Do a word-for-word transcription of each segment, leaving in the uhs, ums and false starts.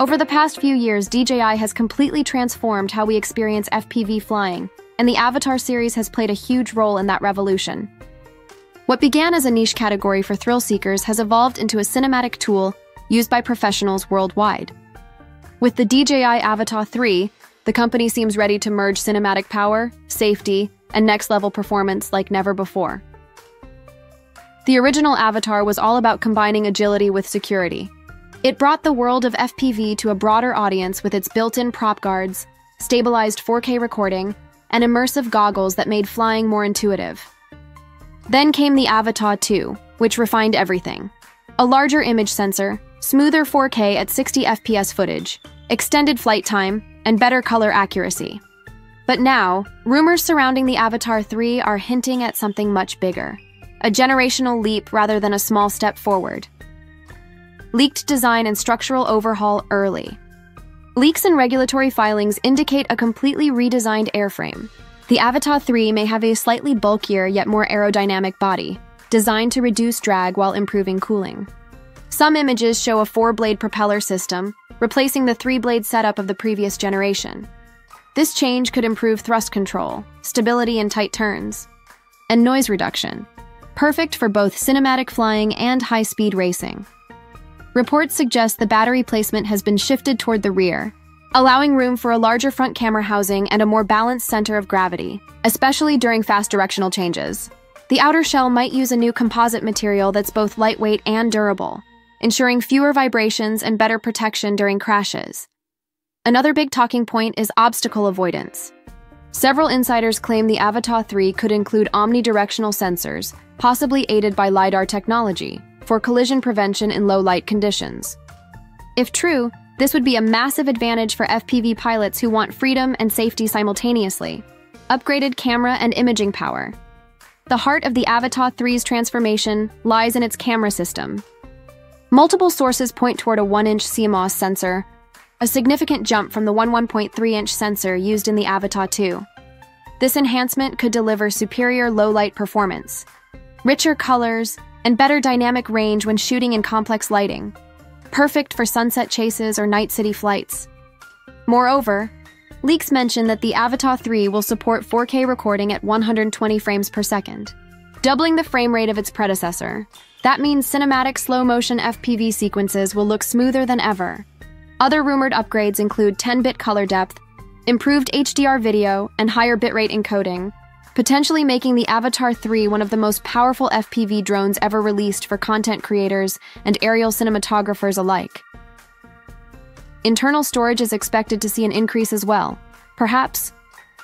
Over the past few years, D J I has completely transformed how we experience F P V flying, and the Avata series has played a huge role in that revolution. What began as a niche category for thrill seekers has evolved into a cinematic tool used by professionals worldwide. With the D J I Avata three, the company seems ready to merge cinematic power, safety, and next-level performance like never before. The original Avata was all about combining agility with security. It brought the world of F P V to a broader audience with its built-in prop guards, stabilized four K recording, and immersive goggles that made flying more intuitive. Then came the Avata two, which refined everything. A larger image sensor, smoother four K at sixty F P S footage, extended flight time, and better color accuracy. But now, rumors surrounding the Avata three are hinting at something much bigger, a generational leap rather than a small step forward. Leaked design and structural overhaul early. Leaks and regulatory filings indicate a completely redesigned airframe. The Avata three may have a slightly bulkier yet more aerodynamic body, designed to reduce drag while improving cooling. Some images show a four-blade propeller system, replacing the three-blade setup of the previous generation. This change could improve thrust control, stability in tight turns, and noise reduction, perfect for both cinematic flying and high-speed racing. Reports suggest the battery placement has been shifted toward the rear, allowing room for a larger front camera housing and a more balanced center of gravity, especially during fast directional changes. The outer shell might use a new composite material that's both lightweight and durable, ensuring fewer vibrations and better protection during crashes. Another big talking point is obstacle avoidance. Several insiders claim the Avata three could include omnidirectional sensors, possibly aided by LiDAR technology, for collision prevention in low-light conditions. If true, this would be a massive advantage for F P V pilots who want freedom and safety simultaneously. Upgraded camera and imaging power. The heart of the Avata three's transformation lies in its camera system. Multiple sources point toward a one inch C M O S sensor, a significant jump from the one point three inch sensor used in the Avata two. This enhancement could deliver superior low-light performance, richer colors, and better dynamic range when shooting in complex lighting, perfect for sunset chases or night city flights. Moreover, leaks mention that the Avata three will support four K recording at one hundred twenty frames per second, doubling the frame rate of its predecessor. That means cinematic slow-motion F P V sequences will look smoother than ever. Other rumored upgrades include ten bit color depth, improved H D R video, and higher bitrate encoding, potentially making the Avata three one of the most powerful F P V drones ever released for content creators and aerial cinematographers alike. Internal storage is expected to see an increase as well, perhaps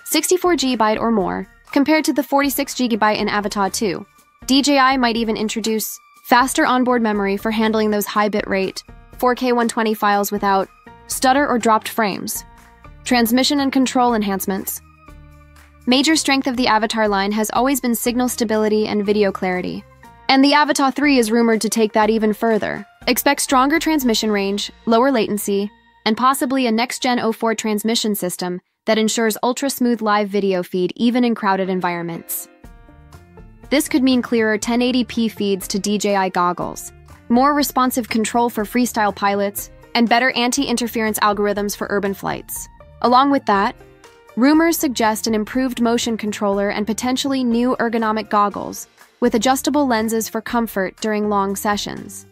sixty-four gigabytes or more, compared to the forty-six gigabytes in Avata two. D J I might even introduce faster onboard memory for handling those high bitrate, four K one twenty files without stutter or dropped frames, transmission and control enhancements. Major strength of the Avata line has always been signal stability and video clarity. And the Avata three is rumored to take that even further. Expect stronger transmission range, lower latency, and possibly a next-gen O four transmission system that ensures ultra-smooth live video feed even in crowded environments. This could mean clearer ten eighty p feeds to D J I goggles, more responsive control for freestyle pilots, and better anti-interference algorithms for urban flights. Along with that, rumors suggest an improved motion controller and potentially new ergonomic goggles, with adjustable lenses for comfort during long sessions.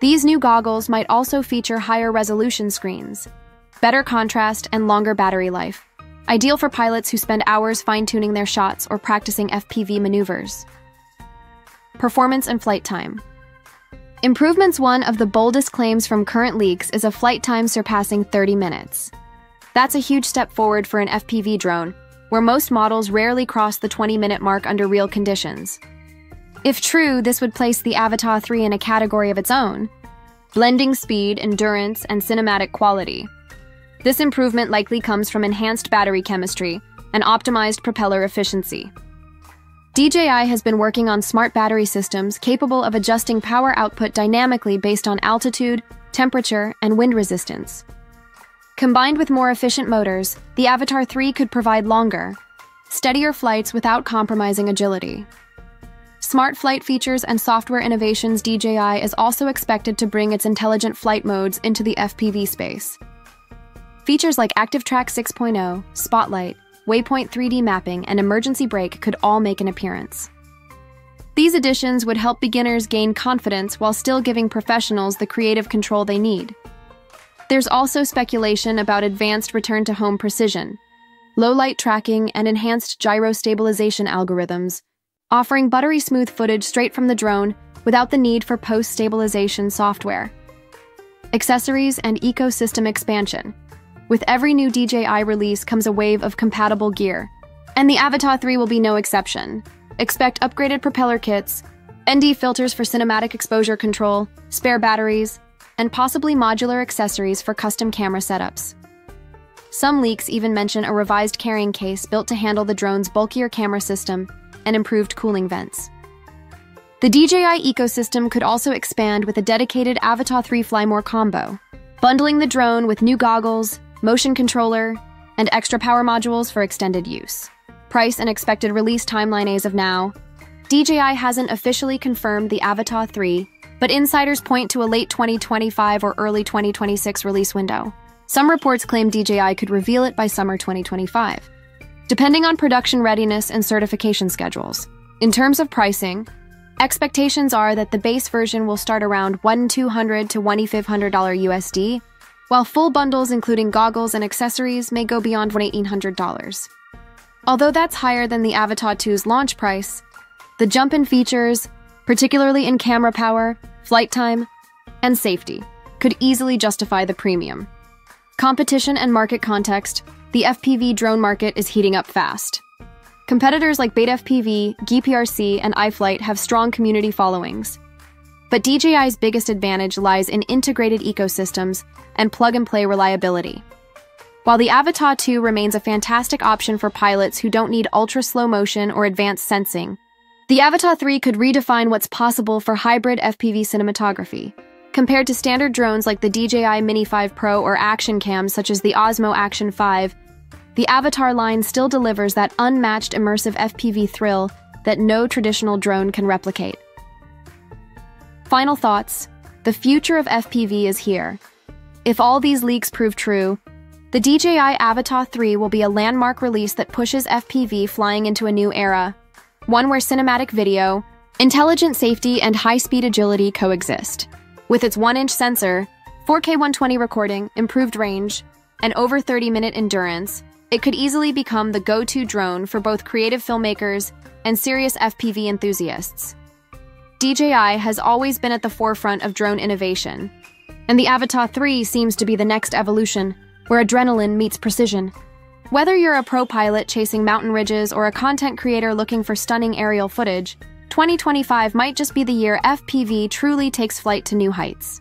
These new goggles might also feature higher resolution screens, better contrast, and longer battery life, ideal for pilots who spend hours fine-tuning their shots or practicing F P V maneuvers. Performance and flight time. Improvements. One of the boldest claims from current leaks is a flight time surpassing thirty minutes. That's a huge step forward for an F P V drone, where most models rarely cross the twenty minute mark under real conditions. If true, this would place the Avata three in a category of its own, blending speed, endurance, and cinematic quality. This improvement likely comes from enhanced battery chemistry and optimized propeller efficiency. D J I has been working on smart battery systems capable of adjusting power output dynamically based on altitude, temperature, and wind resistance. Combined with more efficient motors, the Avata three could provide longer, steadier flights without compromising agility. Smart flight features and software innovations. D J I is also expected to bring its intelligent flight modes into the F P V space. Features like ActiveTrack six point oh, Spotlight, Waypoint three D mapping, and emergency brake could all make an appearance. These additions would help beginners gain confidence while still giving professionals the creative control they need. There's also speculation about advanced return-to-home precision, low-light tracking, and enhanced gyro stabilization algorithms, offering buttery-smooth footage straight from the drone without the need for post-stabilization software. Accessories and ecosystem expansion. With every new D J I release comes a wave of compatible gear, and the Avata three will be no exception. Expect upgraded propeller kits, N D filters for cinematic exposure control, spare batteries, and possibly modular accessories for custom camera setups. Some leaks even mention a revised carrying case built to handle the drone's bulkier camera system and improved cooling vents. The D J I ecosystem could also expand with a dedicated Avata three Flymore combo, bundling the drone with new goggles, motion controller, and extra power modules for extended use. Price and expected release timeline. As of now, D J I hasn't officially confirmed the Avata three, but insiders point to a late twenty twenty-five or early twenty twenty-six release window. Some reports claim D J I could reveal it by summer twenty twenty-five, depending on production readiness and certification schedules. In terms of pricing, expectations are that the base version will start around one thousand two hundred dollars to one thousand five hundred dollars U S D, while full bundles including goggles and accessories may go beyond one thousand eight hundred dollars. Although that's higher than the Avata two's launch price, the jump in features, particularly in camera power, flight time, and safety, could easily justify the premium. Competition and market context. The F P V drone market is heating up fast. Competitors like BetaFPV, G P R C, and iFlight have strong community followings. But D J I's biggest advantage lies in integrated ecosystems and plug-and-play reliability. While the Avata two remains a fantastic option for pilots who don't need ultra-slow motion or advanced sensing, the Avata three could redefine what's possible for hybrid F P V cinematography. Compared to standard drones like the D J I Mini five Pro or action cams such as the Osmo Action five, the Avata line still delivers that unmatched immersive F P V thrill that no traditional drone can replicate. Final thoughts. The future of F P V is here. If all these leaks prove true, the D J I Avata three will be a landmark release that pushes F P V flying into a new era, one where cinematic video, intelligent safety, and high-speed agility coexist. With its one inch sensor, four K one twenty recording, improved range, and over thirty minute endurance, it could easily become the go-to drone for both creative filmmakers and serious F P V enthusiasts. D J I has always been at the forefront of drone innovation, and the Avata three seems to be the next evolution, where adrenaline meets precision. Whether you're a pro pilot chasing mountain ridges or a content creator looking for stunning aerial footage, twenty twenty-five might just be the year F P V truly takes flight to new heights.